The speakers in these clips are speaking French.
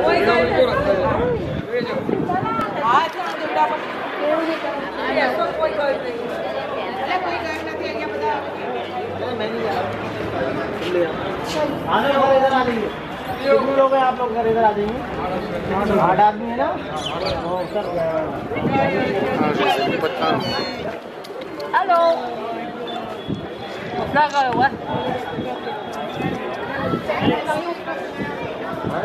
कितने लोग हैं आप लोग घर इधर आ जाएंगे? 8 आदमी है ना? हेलो क्या कर रहे हो? Yeah,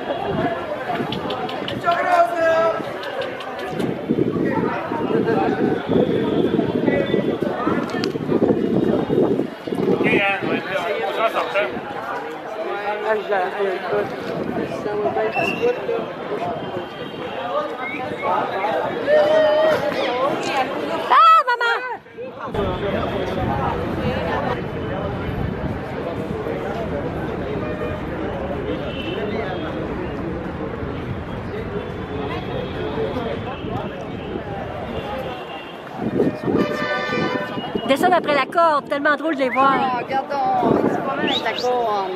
Descendre après la corde, tellement drôle de les voir. Oh, regarde donc, ils se promènent avec la corde.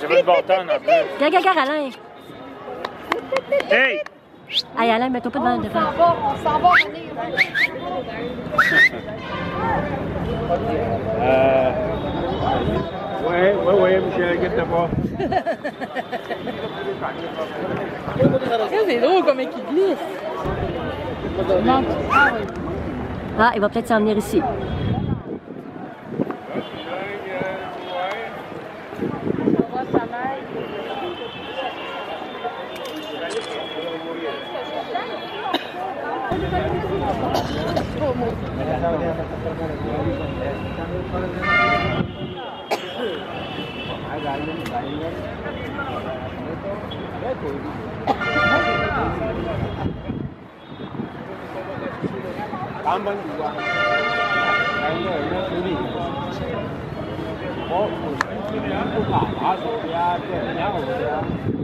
J'avais le bâton en plus. Regarde, regarde, Alain. Hey! Hey, Alain, mets-toi pas devant le devant. On s'en va, on ouais, Michel, inquiète-toi pas. C'est drôle comment il glisse. Ah, il va peut-être s'en venir ici. काम बंद हुआ बहुत हो गया